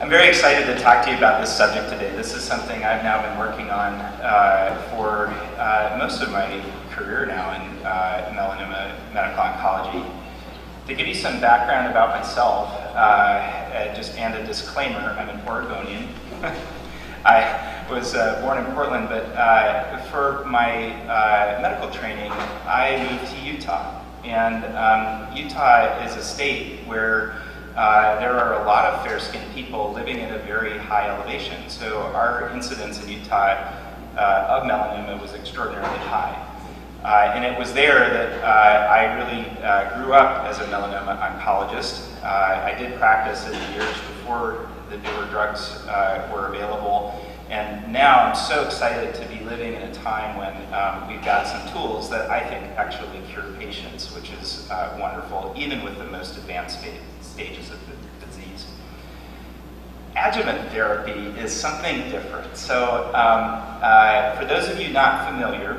I'm very excited to talk to you about this subject today. This is something I've now been working on for most of my career now in melanoma medical oncology. To give you some background about myself, and a disclaimer, I'm an Oregonian. I was born in Portland, but for my medical training, I moved to Utah. And Utah is a state where there are a lot of fair-skinned people living at a very high elevation. So our incidence in Utah of melanoma was extraordinarily high. And it was there that I really grew up as a melanoma oncologist. I did practice in the years before the newer drugs were available. And now I'm so excited to be living in a time when we've got some tools that I think actually cure patients, which is wonderful, even with the most advanced stages of the disease. Adjuvant therapy is something different. So for those of you not familiar,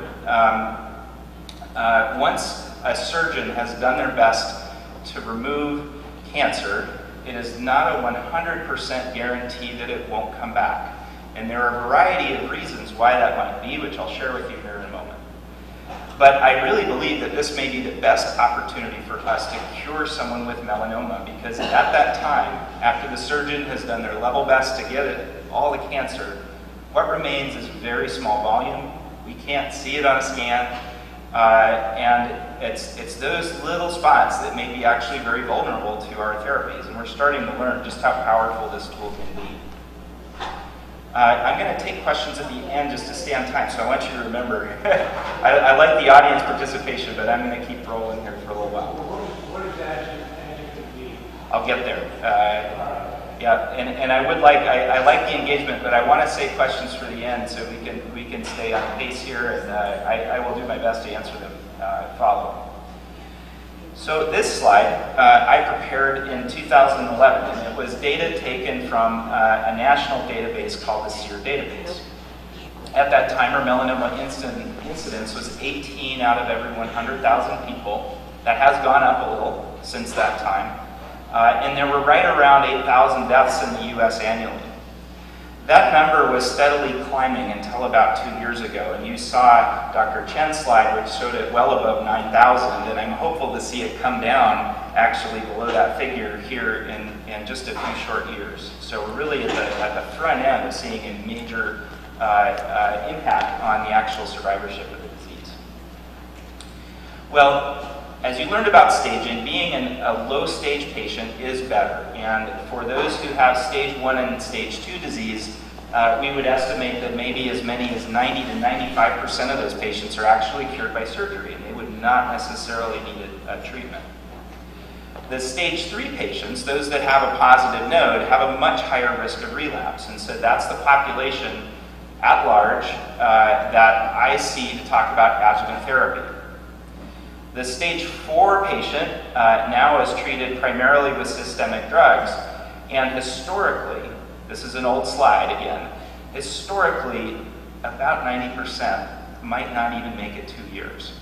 once a surgeon has done their best to remove cancer, it is not a 100% guarantee that it won't come back. And there are a variety of reasons why that might be, which I'll share with you here in a moment. But I really believe that this may be the best opportunity for us to cure someone with melanoma, because at that time, after the surgeon has done their level best to get it, all the cancer, what remains is very small volume. We can't see it on a scan. And it's those little spots that may be actually very vulnerable to our therapies, and we're starting to learn just how powerful this tool can be. I'm going to take questions at the end just to stay on time, so I want you to remember. I like the audience participation, but I'm going to keep rolling here for a little while. What does adjuvant mean? I'll get there. Yeah, and I would like, I like the engagement, but I want to save questions for the end so we can stay on pace here, and I will do my best to answer them following. So this slide I prepared in 2011, and it was data taken from a national database called the SEER database. At that time, our melanoma incidence was 18 out of every 100,000 people. That has gone up a little since that time. And there were right around 8,000 deaths in the U.S. annually. That number was steadily climbing until about 2 years ago, and you saw Dr. Chen's slide, which showed it well above 9,000, and I'm hopeful to see it come down actually below that figure here in just a few short years. So we're really at the front end of seeing a major impact on the actual survivorship of the disease. Well, as you learned about staging, being a low-stage patient is better. And for those who have stage 1 and stage 2 disease, we would estimate that maybe as many as 90 to 95% of those patients are actually cured by surgery, and they would not necessarily need a treatment. The stage 3 patients, those that have a positive node, have a much higher risk of relapse. And so that's the population at large that I see to talk about adjuvant therapy. The stage 4 patient now is treated primarily with systemic drugs, and historically, this is an old slide again, historically about 90% might not even make it 2 years.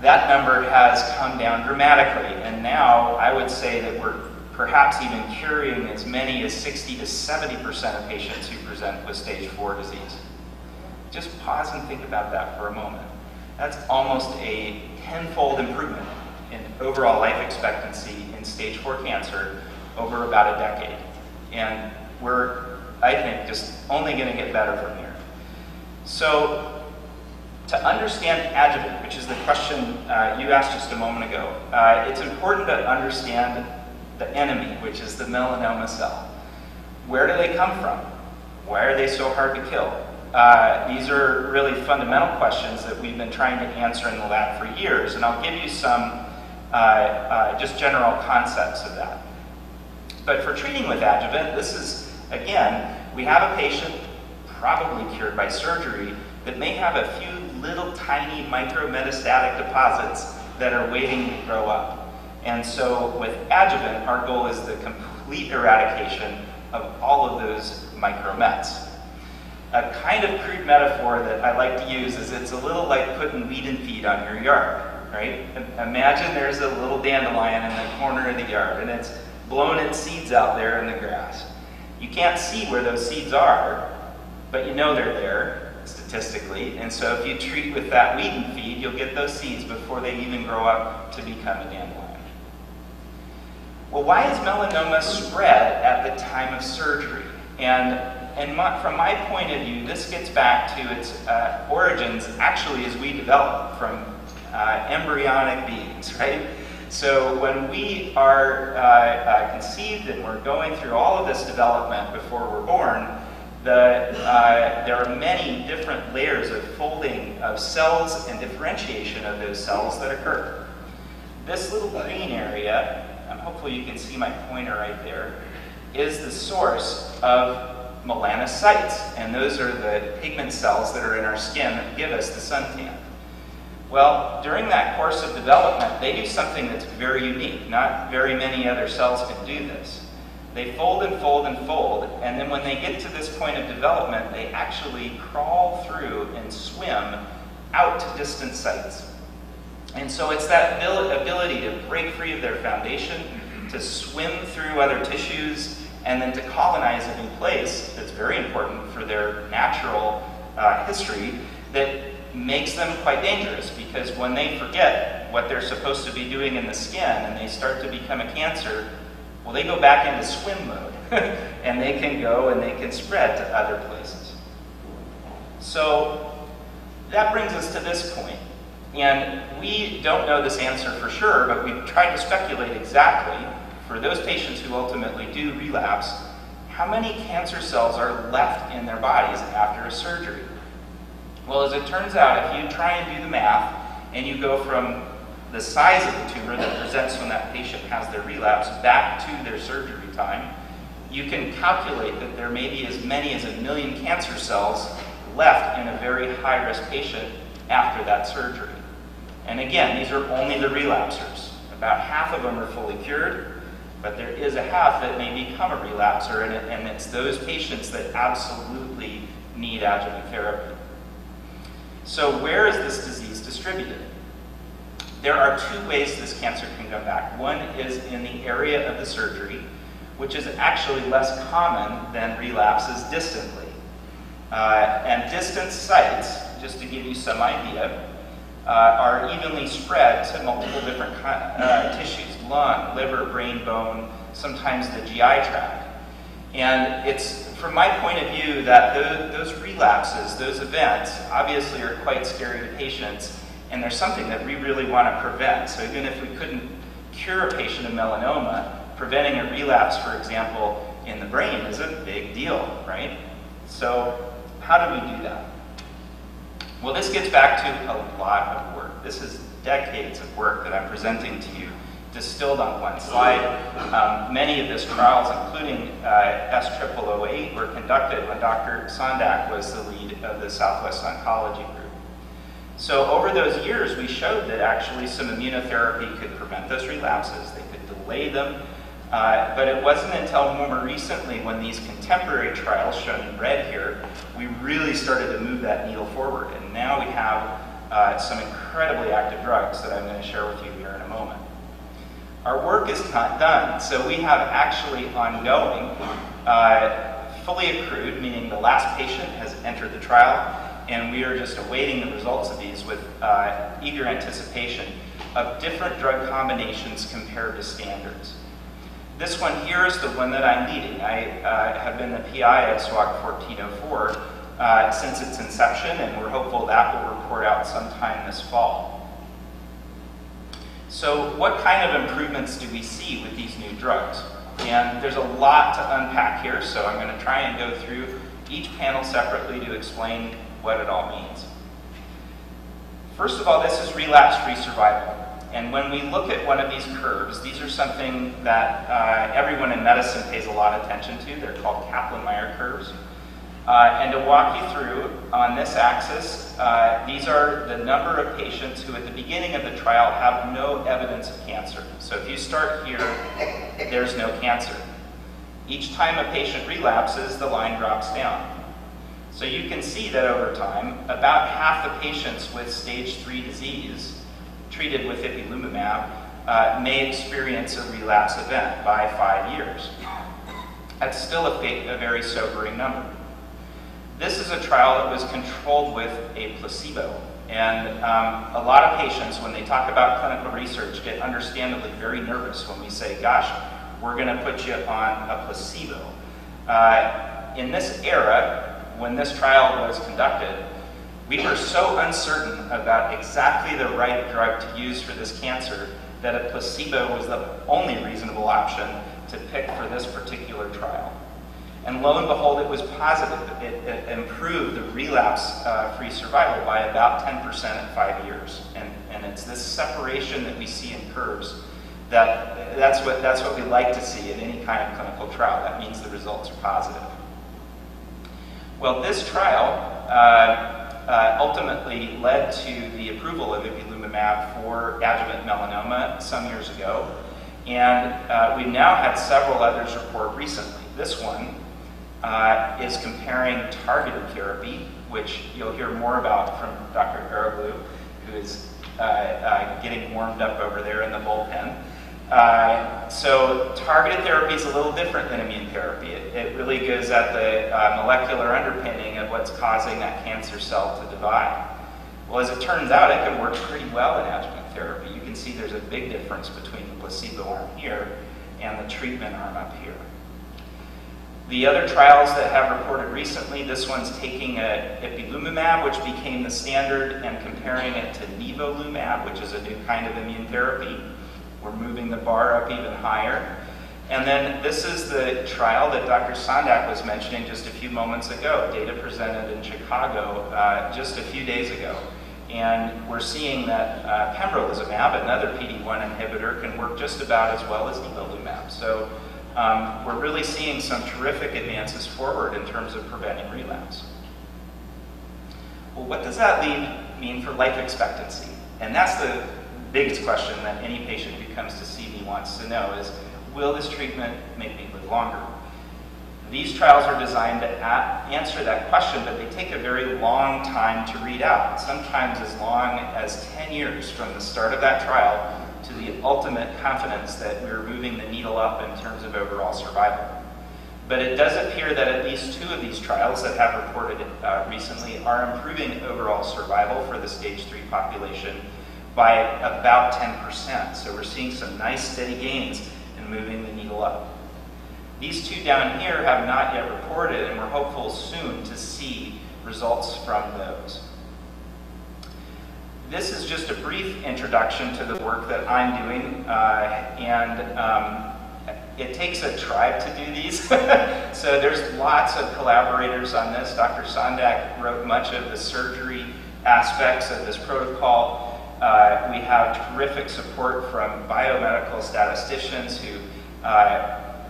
That number has come down dramatically, and now I would say that we're perhaps even curing as many as 60 to 70% of patients who present with stage 4 disease. Just pause and think about that for a moment. That's almost a tenfold improvement in overall life expectancy in stage 4 cancer over about a decade. And we're, I think, just only going to get better from here. So to understand adjuvant, which is the question you asked just a moment ago, it's important to understand the enemy, which is the melanoma cell. Where do they come from? Why are they so hard to kill? These are really fundamental questions that we've been trying to answer in the lab for years, and I'll give you some just general concepts of that. But for treating with adjuvant, this is, again, we have a patient probably cured by surgery that may have a few little tiny micrometastatic deposits that are waiting to grow up. And so with adjuvant, our goal is the complete eradication of all of those micromets. A kind of crude metaphor that I like to use is it's a little like putting weed and feed on your yard, right? Imagine there's a little dandelion in the corner of the yard, and it's blowing its seeds out there in the grass. You can't see where those seeds are, but you know they're there statistically. And so if you treat with that weed and feed, you'll get those seeds before they even grow up to become a dandelion. Well, why is melanoma spread at the time of surgery? And from my point of view, this gets back to its origins actually as we develop from embryonic beings, right? So when we are conceived and we're going through all of this development before we're born, there are many different layers of folding of cells and differentiation of those cells that occur. This little green area, and hopefully you can see my pointer right there, is the source of melanocytes, and those are the pigment cells that are in our skin that give us the suntan. Well, during that course of development, they do something that's very unique. Not very many other cells can do this. They fold and fold and fold, and then when they get to this point of development, they actually crawl through and swim out to distant sites. And so it's that ability to break free of their foundation, to swim through other tissues, and then to colonize a new place that's very important for their natural history that makes them quite dangerous, because when they forget what they're supposed to be doing in the skin and they start to become a cancer, well, they go back into swim mode and they can go and they can spread to other places. So that brings us to this point. And we don't know this answer for sure, but we've tried to speculate exactly for those patients who ultimately do relapse, how many cancer cells are left in their bodies after a surgery? Well, as it turns out, if you try and do the math, and you go from the size of the tumor that presents when that patient has their relapse back to their surgery time, you can calculate that there may be as many as 1 million cancer cells left in a very high-risk patient after that surgery. And again, these are only the relapsers. About half of them are fully cured, but there is a half that may become a relapser, and it's those patients that absolutely need adjuvant therapy. So where is this disease distributed? There are two ways this cancer can come back. One is in the area of the surgery, which is actually less common than relapses distantly. And distant sites, just to give you some idea, are evenly spread to multiple different tissues. Lung, liver, brain, bone, sometimes the GI tract. And it's, from my point of view, that those relapses, those events, obviously are quite scary to patients, and they're something that we really want to prevent. So even if we couldn't cure a patient of melanoma, preventing a relapse, for example, in the brain is a big deal, right? So how do we do that? Well, this gets back to a lot of work. This is decades of work that I'm presenting to you, distilled on one slide. Many of these trials, including S0008, were conducted when Dr. Sondak was the lead of the Southwest Oncology Group. So over those years, we showed that actually some immunotherapy could prevent those relapses, they could delay them, but it wasn't until more recently when these contemporary trials, shown in red here, we really started to move that needle forward. And now we have some incredibly active drugs that I'm going to share with you here in a moment. Our work is not done, so we have actually ongoing, fully accrued, meaning the last patient has entered the trial, and we are just awaiting the results of these with eager anticipation of different drug combinations compared to standards. This one here is the one that I'm leading. I have been the PI of SWOG 1404 since its inception, and we're hopeful that will report out sometime this fall. So what kind of improvements do we see with these new drugs? And there's a lot to unpack here, so I'm going to try and go through each panel separately to explain what it all means. First of all, this is relapse-free survival. And when we look at one of these curves, these are something that everyone in medicine pays a lot of attention to. They're called Kaplan-Meier curves. And to walk you through, on this axis, these are the number of patients who at the beginning of the trial have no evidence of cancer. So if you start here, there's no cancer. Each time a patient relapses, the line drops down. So you can see that over time, about half the patients with stage 3 disease treated with ipilimumab may experience a relapse event by 5 years. That's still a very sobering number. This is a trial that was controlled with a placebo. And a lot of patients, when they talk about clinical research, get understandably very nervous when we say, gosh, we're gonna put you on a placebo. In this era, when this trial was conducted, we were so uncertain about exactly the right drug to use for this cancer that a placebo was the only reasonable option to pick for this particular trial. And lo and behold, it was positive. It improved the relapse-free survival by about 10% at 5 years. And it's this separation that we see in curves that's what we like to see in any kind of clinical trial. That means the results are positive. Well, this trial ultimately led to the approval of ipilimumab for adjuvant melanoma some years ago. And we've now had several others report recently. This one is comparing targeted therapy, which you'll hear more about from Dr. Garoglu, who is getting warmed up over there in the bullpen. So targeted therapy is a little different than immune therapy. It really goes at the molecular underpinning of what's causing that cancer cell to divide. Well, as it turns out, it can work pretty well in adjuvant therapy. You can see there's a big difference between the placebo arm here and the treatment arm up here. The other trials that have reported recently, this one's taking ipilimumab, which became the standard, and comparing it to nivolumab, which is a new kind of immune therapy. We're moving the bar up even higher. And then this is the trial that Dr. Sondak was mentioning just a few moments ago, data presented in Chicago just a few days ago. And we're seeing that pembrolizumab, another PD-1 inhibitor, can work just about as well as nivolumab. So, we're really seeing some terrific advances forward in terms of preventing relapse. Well, what does that mean for life expectancy? And that's the biggest question that any patient who comes to see me wants to know is, will this treatment make me live longer? These trials are designed to answer that question, but they take a very long time to read out, sometimes as long as 10 years from the start of that trial to the ultimate confidence that we're moving the needle up in terms of overall survival. But it does appear that at least two of these trials that have reported recently are improving overall survival for the stage 3 population by about 10%. So we're seeing some nice steady gains in moving the needle up. These two down here have not yet reported, and we're hopeful soon to see results from those. This is just a brief introduction to the work that I'm doing, and it takes a tribe to do these. So there's lots of collaborators on this. Dr. Sondak wrote much of the surgery aspects of this protocol. We have terrific support from biomedical statisticians who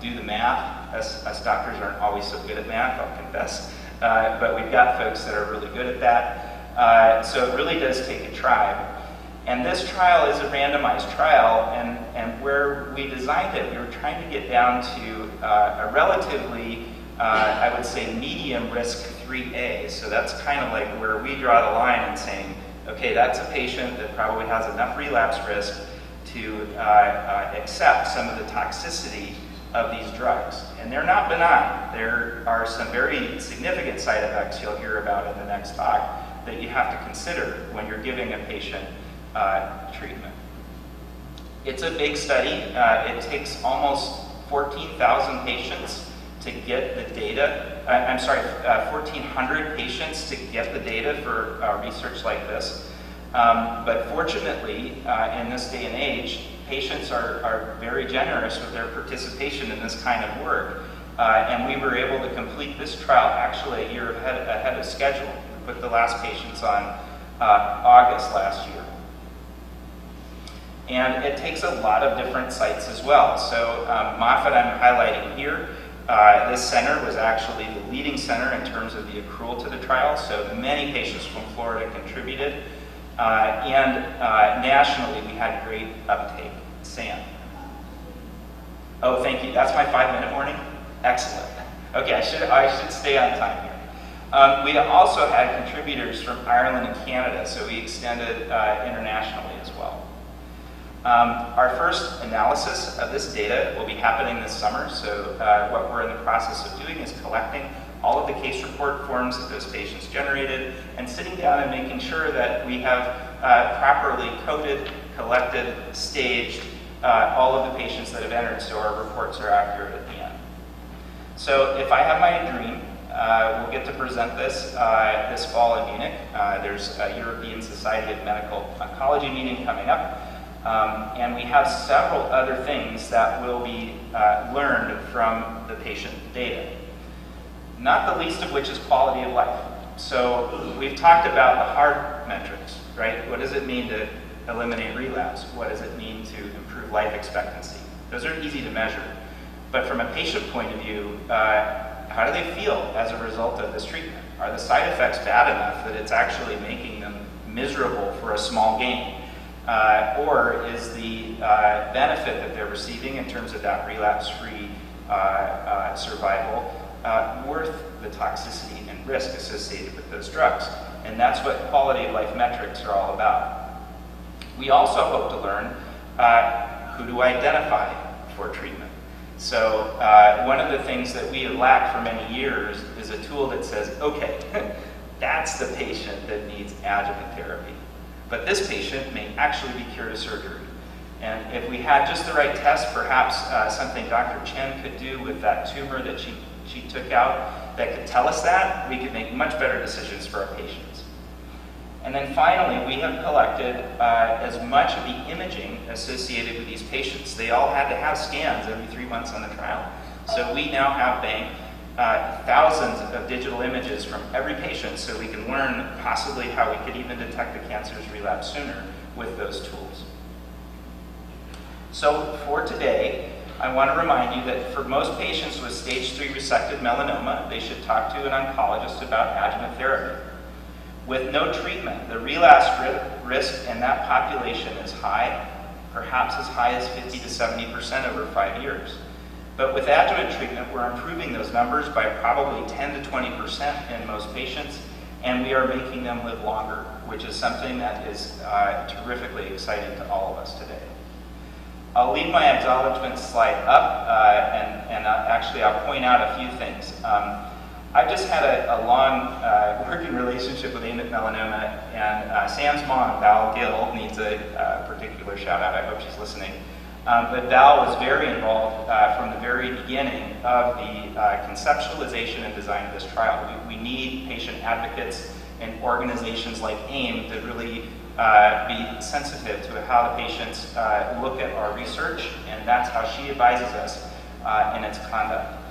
do the math. Us doctors aren't always so good at math, I'll confess, but we've got folks that are really good at that. So it really does take a tribe. And this trial is a randomized trial, and where we designed it, we were trying to get down to a relatively, I would say, medium risk 3A. So that's kind of like where we draw the line and saying, okay, that's a patient that probably has enough relapse risk to accept some of the toxicity of these drugs. And they're not benign. There are some very significant side effects you'll hear about in the next talk that you have to consider when you're giving a patient treatment. It's a big study. It takes almost 14,000 patients to get the data. I'm sorry, 1,400 patients to get the data for research like this. But fortunately, in this day and age, patients are very generous with their participation in this kind of work. And we were able to complete this trial actually a year ahead of schedule. Put the last patients on August last year. And it takes a lot of different sites as well. So Moffitt I'm highlighting here. This center was actually the leading center in terms of the accrual to the trial. So many patients from Florida contributed. And nationally, we had great uptake. Sam. Oh, thank you. That's my 5-minute warning? Excellent. Okay, I should stay on time here. We also had contributors from Ireland and Canada, so we extended internationally as well. Our first analysis of this data will be happening this summer, so what we're in the process of doing is collecting all of the case report forms that those patients generated and sitting down and making sure that we have properly coded, collected, staged all of the patients that have entered so our reports are accurate at the end. So if I have my dream, we'll get to present this this fall in Munich. There's a European Society of Medical Oncology meeting coming up. And we have several other things that will be learned from the patient data. Not the least of which is quality of life. So we've talked about the hard metrics, right? What does it mean to eliminate relapse? What does it mean to improve life expectancy? Those are easy to measure. But from a patient point of view, how do they feel as a result of this treatment? Are the side effects bad enough that it's actually making them miserable for a small gain? Or is the benefit that they're receiving in terms of that relapse-free survival worth the toxicity and risk associated with those drugs? And that's what quality of life metrics are all about. We also hope to learn who to identify for treatment. So one of the things that we have lacked for many years is a tool that says, okay, that's the patient that needs adjuvant therapy. But this patient may actually be cured of surgery. And if we had just the right test, perhaps something Dr. Chen could do with that tumor that she took out that could tell us that, we could make much better decisions for our patients. And then finally, we have collected as much of the imaging associated with these patients. They all had to have scans every 3 months on the trial. So we now have banked thousands of digital images from every patient so we can learn possibly how we could even detect the cancer's relapse sooner with those tools. So for today, I want to remind you that for most patients with stage 3 resected melanoma, they should talk to an oncologist about adjuvant therapy. With no treatment, the relapse risk in that population is high, perhaps as high as 50% to 70% over 5 years. But with adjuvant treatment, we're improving those numbers by probably 10 to 20% in most patients, and we are making them live longer, which is something that is terrifically exciting to all of us today. I'll leave my acknowledgement slide up, and actually I'll point out a few things. I've just had a long working relationship with AIM at Melanoma, and Sam's mom, Val Gill, needs a particular shout out. I hope she's listening. But Val was very involved from the very beginning of the conceptualization and design of this trial. We need patient advocates and organizations like AIM to really be sensitive to how the patients look at our research, and that's how she advises us in its conduct.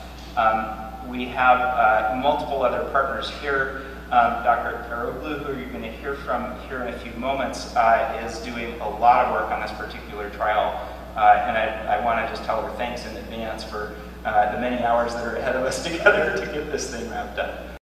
We have multiple other partners here. Dr. Karoglu, who you're going to hear from here in a few moments, is doing a lot of work on this particular trial. And I want to just tell her thanks in advance for the many hours that are ahead of us together to get this thing wrapped up.